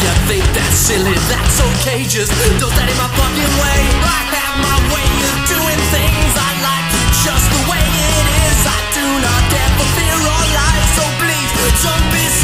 you think that's silly, that's okay, just don't stand in my fucking way. I have my way of doing things, I like it just the way it is. I do not care for fear or lies, so please, don't be